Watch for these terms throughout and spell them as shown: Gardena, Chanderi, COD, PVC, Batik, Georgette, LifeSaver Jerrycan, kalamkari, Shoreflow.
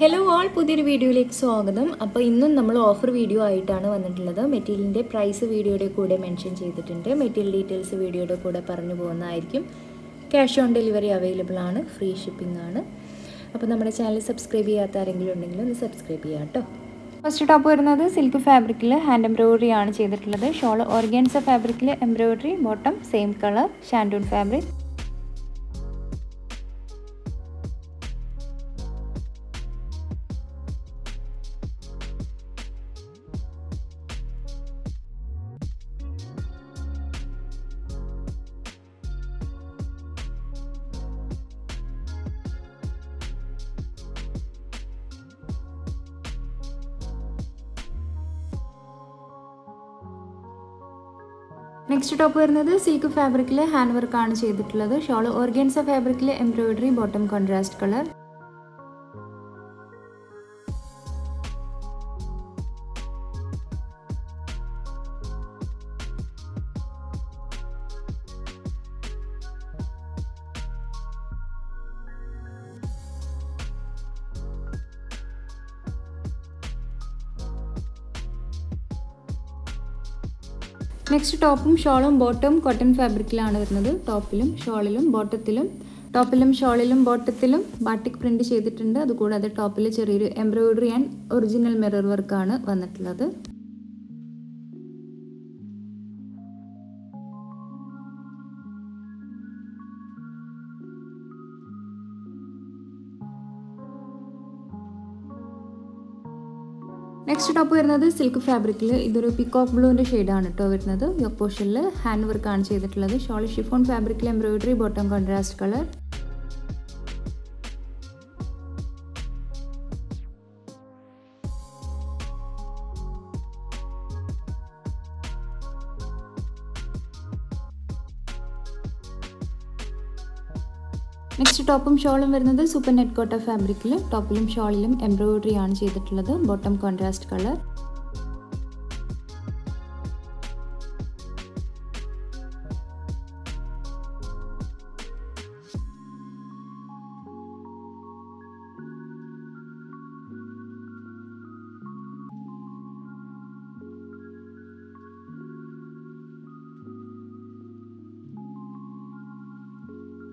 Hello all, pudhiyoru video like swagatham. Appo innum nammal offer video ayittana vannittulladu. Material inde price video ode koode mention cheyidittunde. Material details video ode koode paranju povunnaayirkum. Cash on delivery available aanu, free shipping aanu. Appo nammade channel subscribe cheyyatha arengilum undengil onu subscribe cheyyatto. First top varunathu silk fabric il hand embroidery aanu cheyidittulladu. Shawl organza fabric il embroidery, bottom same color shandoon fabric. Next top varunathu silk fabric il hand work aanu cheyidittulladu. Shawl organza fabric il embroidery, bottom contrast color. Next topum shawlum bottom cotton fabric ilana varunathu. Topilum shawlilum bottothilum bottothilum batik print cheyidittund. Adu kodade topile cheriyoru embroidery and original mirror work aanu vannittullathu. Next top varunathu silk fabric il idoru peacock blue inde shade aanu ട്ടോ varunathu. Your portion il hand work aanu cheyidittulladu. Shawl chiffon fabric il embroidery, bottom contrast color. Next topum shawlum varunathu super net cotta fabric il topilum shawlilum embroidery aanu cheyidittulladu. Bottom contrast color.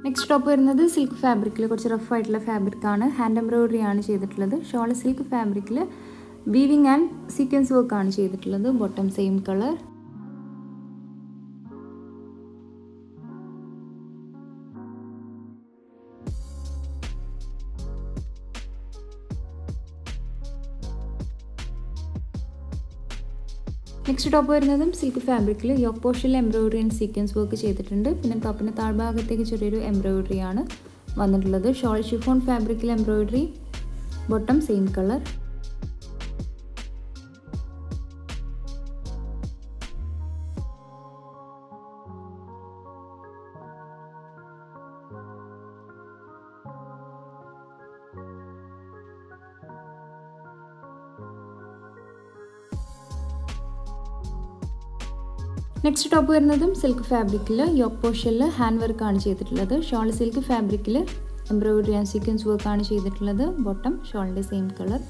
Next top varunathu silk fabric il korchu rough aayittulla fabric aanu hand embroidery aanu cheyidittulladu. Shawl silk fabric il weaving and sequence work aanu cheyidittulladu. Bottom same color. Next top varunathu silk fabric il yoke portion il embroidery and sequence work cheyidittunde. Pinne topine taal bhagathekku cheriyoru embroidery aanu vannittulladu. Shawl chiffon fabric il embroidery, bottom same color. Next top varunathu silk fabric il yoke portion il hand work aanu cheyidittulladu. Shawl silk fabric il embroidery and sequence work aanu cheyidittulladu. Bottom shawl inde same color.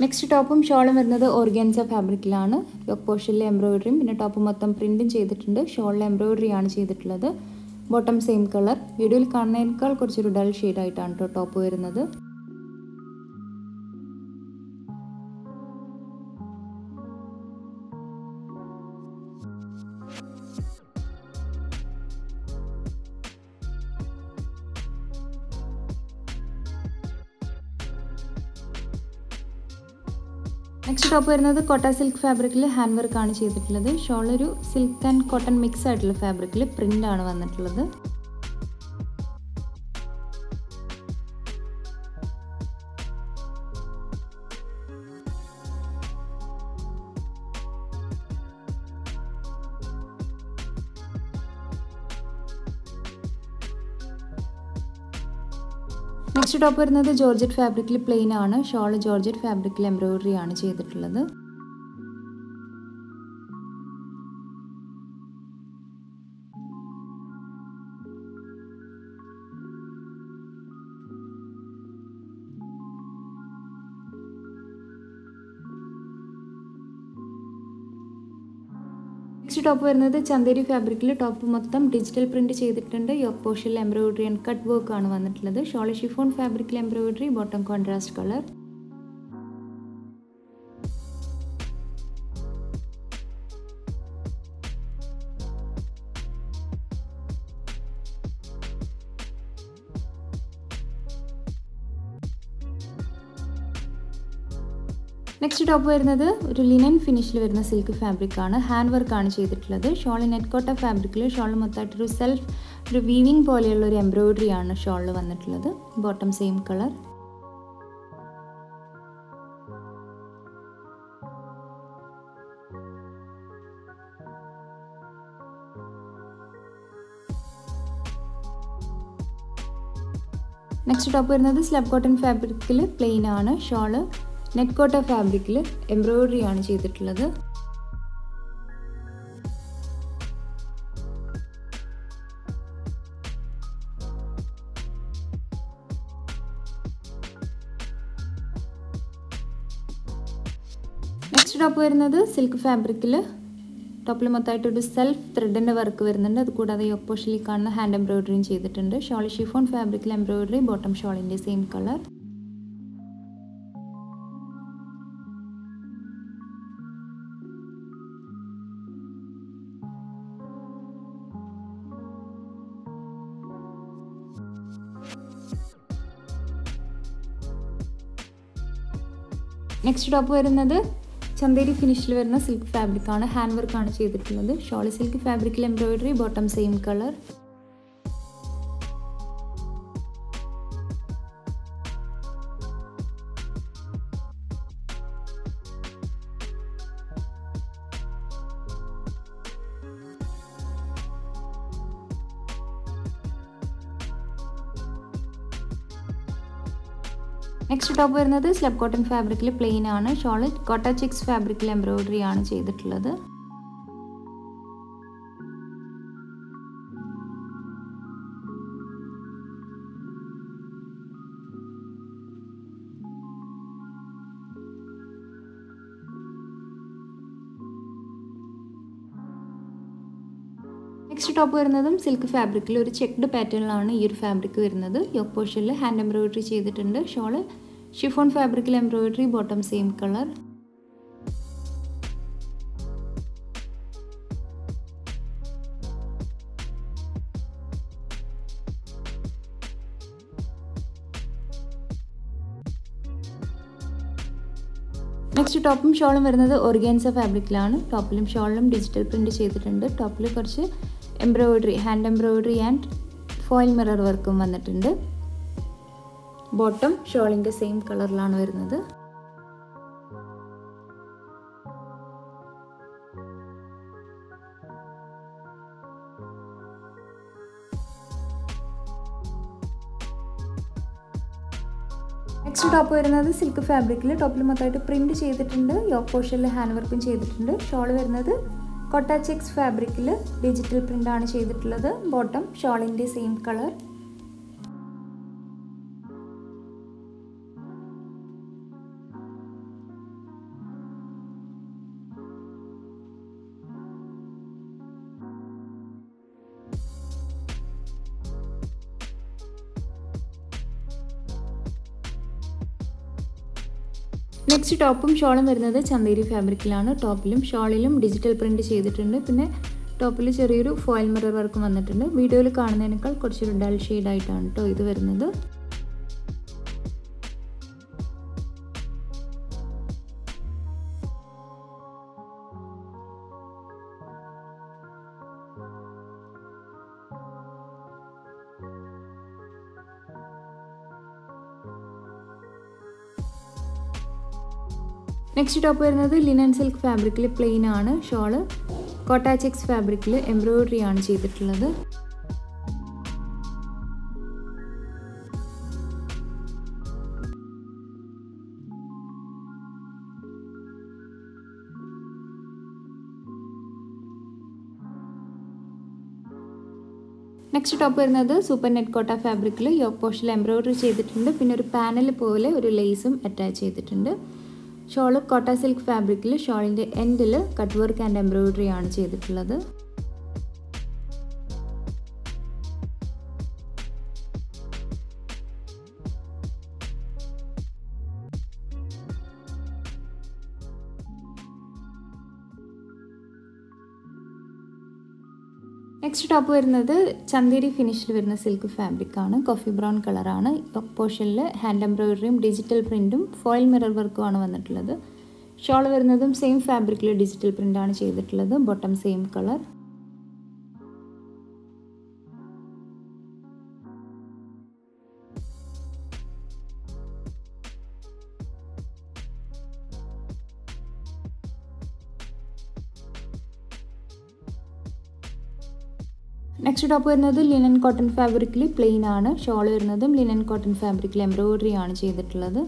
Next topum shawlum varunathu organza fabric ilana. Yoke portion il embroidery pinne top mottham printing cheyidittunde. Shawl embroidery aanu cheyidittulladu. Bottom same color. Video il kannadinekal korchu dull shade aayittu top varunathu. Next top varunathu kotta silk fabric il hand work aanu cheyidittulladu. Shawl oru silk and cotton mix aayittulla fabric il print aanu vannittulladu. Next top is Georgette fabric plain aanu shawl Georgette fabric embroidery aanu cheyidittulladu. Next top is Chanderi fabric top digital print yoke portion embroidery and cut work shawl chiffon fabric embroidery bottom contrast color. Next top is linen finish silk fabric hand work shawl net cotta fabric shawl self weaving poly embroidery shawl bottom same color. Next top is slab cotton fabric plain shawl net cotta fabric embroidery aanu cheyidittulladu. Next top varunathu silk fabric top self thread and work varunundu adu koodade yoke portion kaanuna hand embroidery cheyidittundu shawl chiffon fabric embroidery bottom shawl inde same color. Next top is Chanderi finish silk fabric hand work shawl silk fabric embroidery bottom same color. Next top is slab cotton fabric plain shawl cotta chicks fabric embroidery. Next top is silk fabric checked pattern fabric yoke portion hand embroidery shawl chiffon fabric embroidery bottom same color. Next top shawl organza fabric top shawl digital print top embroidery, hand embroidery and foil mirror work bottom shawl in the same color. Next top is silk fabric top print yoke portion hand work shawl cotta checks fabric digital print bottom shawl in the same color. Next top shawl varunathu Chanderi fabric top shawl digital print cheyidittundu pinne top il cheriyoru foil mirror work vannittundu video il kaanunnenekal korchu dull shade aayittaan to idu varunathu. Next top is linen silk fabric plain shawl cotta checks fabric embroidery. Next top is super net cotta fabric le yoke portion embroidery cheyidittunde pinne oru panel pole oru lace attach cheyidittunde shawl cotta silk fabric le shawl inde end le cut work and embroidery aanu cheyidittulladu. Next top is Chanderi finished silk fabric, coffee brown color, portion hand embroidery, digital print, foil mirror work. Shawl is same fabric, digital print, bottom same color. Next top is linen cotton fabric plain shawl linen cotton fabric embroidery aanu cheyidittulladu.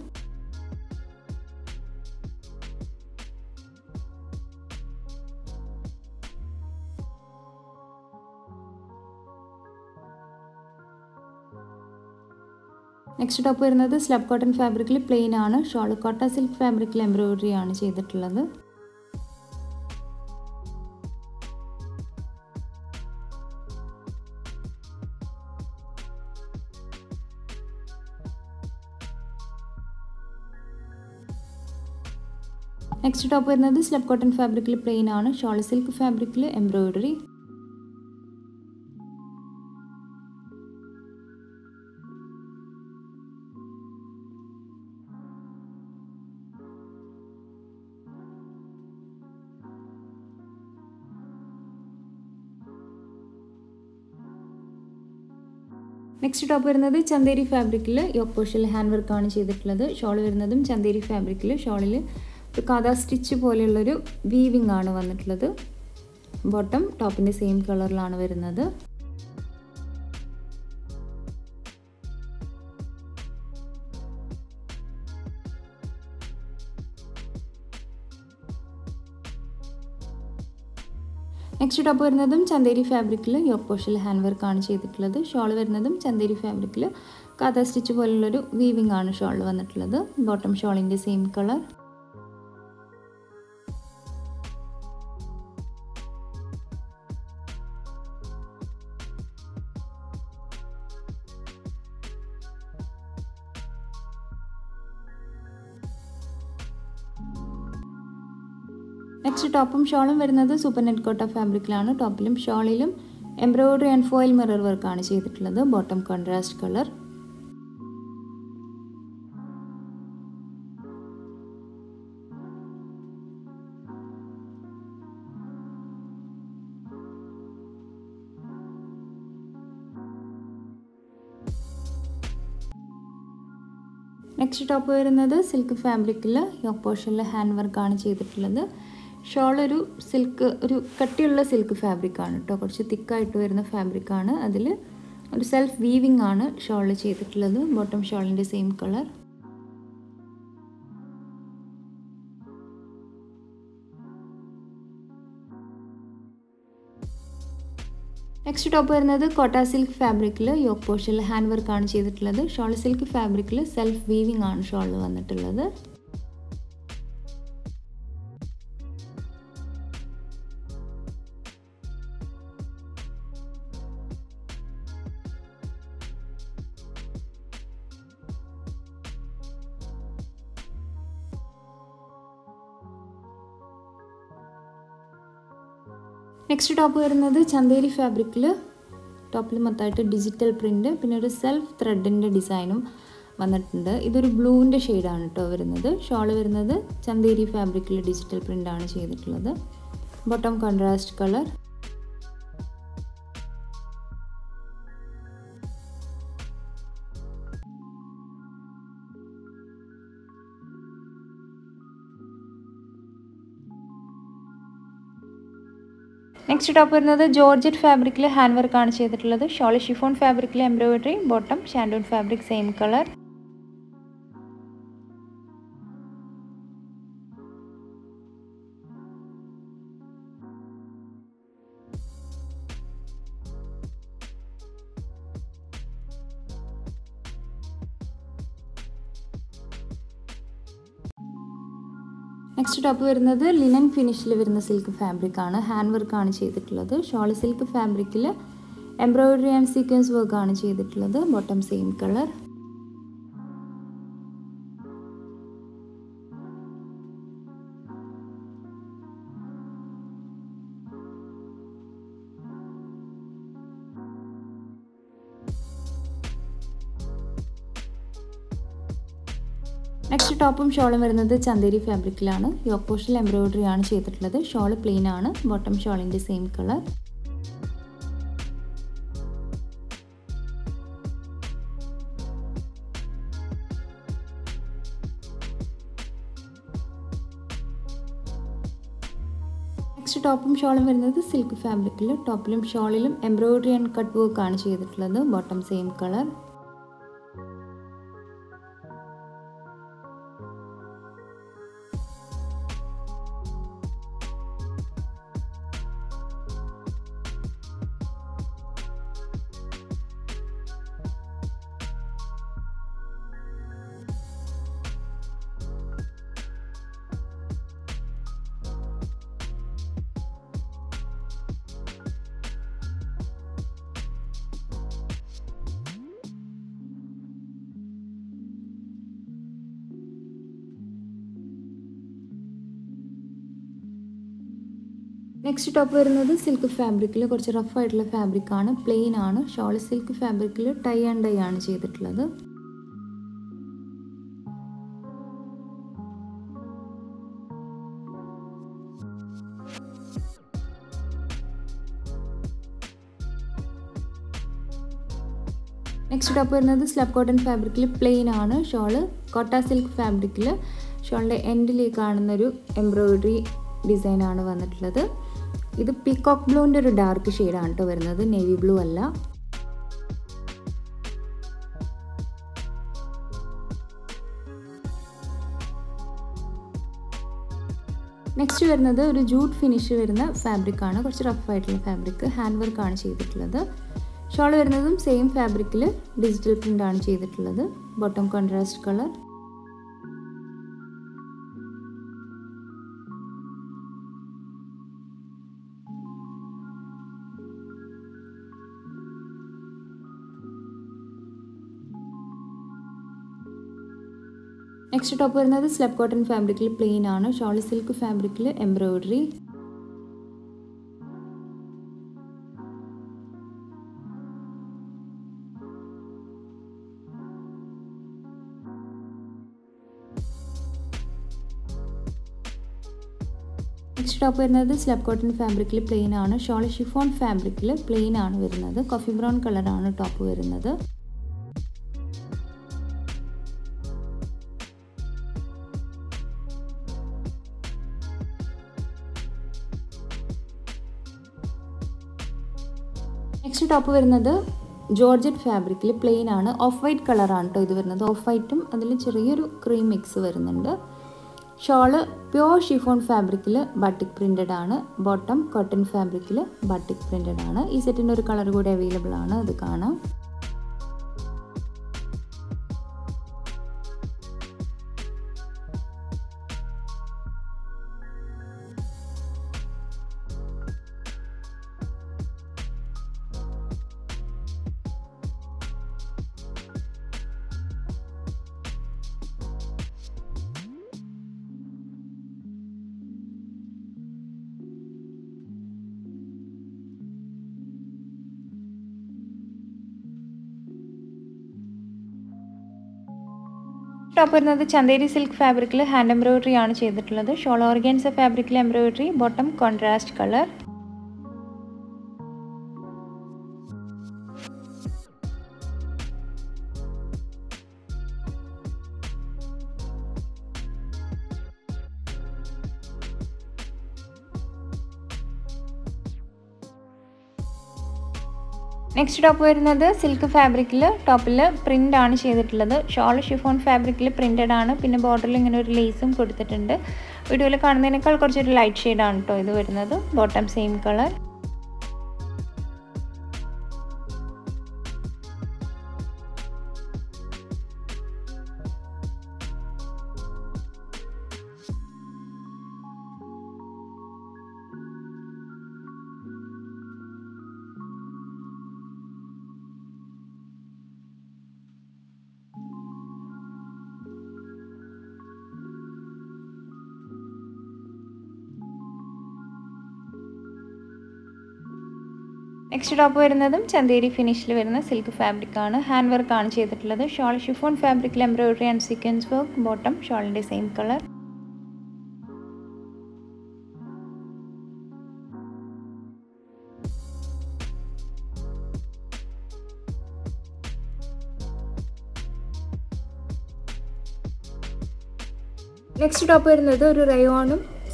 Next top is slub cotton fabric plain shawl cotta silk fabric embroidery aanu cheyidittulladu. Next top is slab cotton fabric plain shawl silk fabric embroidery. Next top is Chanderi fabric yoke portion hand work shawl Chanderi fabric shawl kada stitch poleyulla weaving aanu vannittulladu. Bottom top in the same color laanu varunathu. Next top varunadum Chanderi fabric la yoke portion hand work aanu cheyidittulladu. Shawl varunadum Chanderi fabric la kada stitch poleyulla weaving aanu shawl vannittulladu. Bottom shawl in the same color. Next top shawl varunathu super net cotta fabric laanu top ilum shawl ilum embroidery and foil mirror work aanu cheyidittulladu. Bottom contrast color. Next top varunathu silk fabric la yoke portion la hand work aanu cheyidittulladu. Shawl is a silk fabric, it's a thick fabric, it's self-weaving shawl, bottom shawl in the same color. Next top is cotta silk fabric, yoke portion hand work, shawl silk fabric, self-weaving shawl. Next top is Chanderi fabric top digital print pinna self thread design this is blue shade shawl Chanderi fabric digital print bottom contrast color. Next top is Georgette fabric hand work shawl chiffon fabric embroidery, bottom shandon fabric same color. Next top is linen finish silk fabric. Hand work shawl silk fabric embroidery and sequence work bottom same color. Next top shawl is Chanderi fabric. Yoke portion embroidery is shawl plain, bottom shawl in the same color. Next top shawl is silk fabric. Top shawl embroidery and cut work, bottom same color. Next top is silk fabric. It's rough fabric, plain, shawl silk fabric, tie and dye. Next top is slab cotton fabric, plain, shawl, cotta silk fabric, shawl end embroidery design. This is peacock blue and a dark shade, navy blue. Next, we have a jute finish fabric, rough white fabric, handwork. Shawl is same fabric, digital print, bottom contrast color. Next top is slab cotton fabric, plain, shawl silk fabric, embroidery. Next top is slab cotton fabric, plain, shawl chiffon fabric, plain, coffee brown color top. Next top is Georgette fabric, plain, off-white color. Off-white and cream mix. Shawl pure chiffon fabric, batik printed. Bottom cotton fabric, batik printed. This set is available. Top is Chanderi silk fabric, hand embroidery, shawl organza fabric embroidery, bottom contrast color. Next top is silk fabric, top print shawl chiffon fabric printed, pinna border lace video light shade bottom same color. Next top varunadum Chanderi finish il varuna silk fabric aanu hand work aanu cheyidittulladu shawl chiffon fabric il embroidery and sequence work bottom shawl inde same color next top varunadhu oru rayon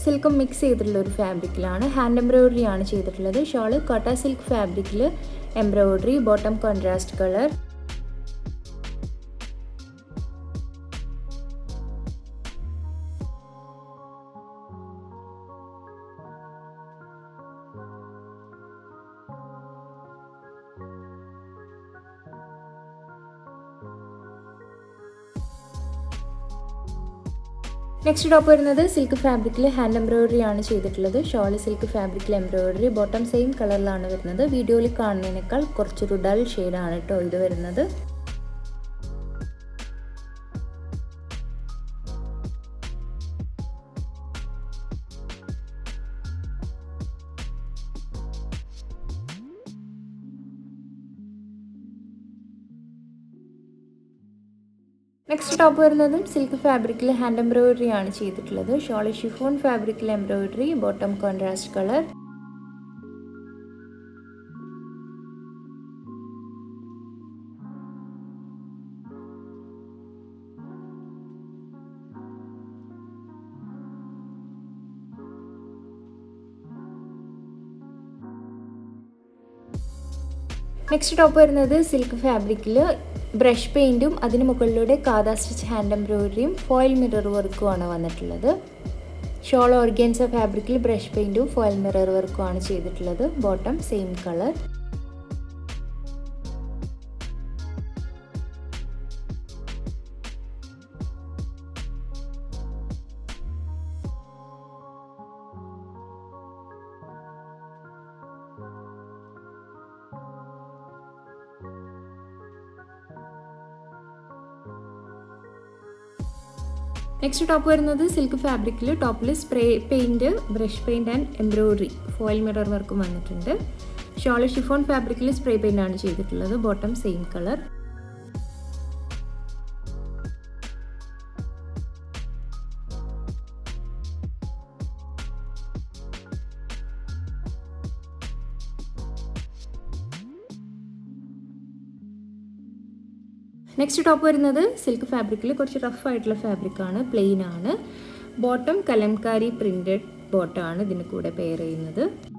silk mix ചെയ്തിട്ടുള്ള ഒരു fabric ലാണ് hand embroidery ആണ് ചെയ്തിട്ടുള്ളത് shawl kata silk fabric ല embroidery bottom contrast color Next top is silk fabric hand embroidery aanu cheyidittullathu shawl silk fabric embroidery bottom same color laanu varunathu video il kaanunnekkal korchu dull shade aanu to idu varunathu Next top is silk fabric hand embroidery aanu cheyidittullathu shawl chiffon fabric embroidery bottom contrast color Next top is silk fabric Brush paint and kada stitch hand embroidery foil mirror work aanu vannittulladu shawl organza fabric brush paint foil mirror work aanu cheyidittulladu bottom same color Next top is silk fabric top spray paint, brush paint and embroidery foil mirror work shawl chiffon fabric spray paint aanu bottom same color Next top is silk fabric, it's rough fabric, plain, bottom kalamkari printed bottom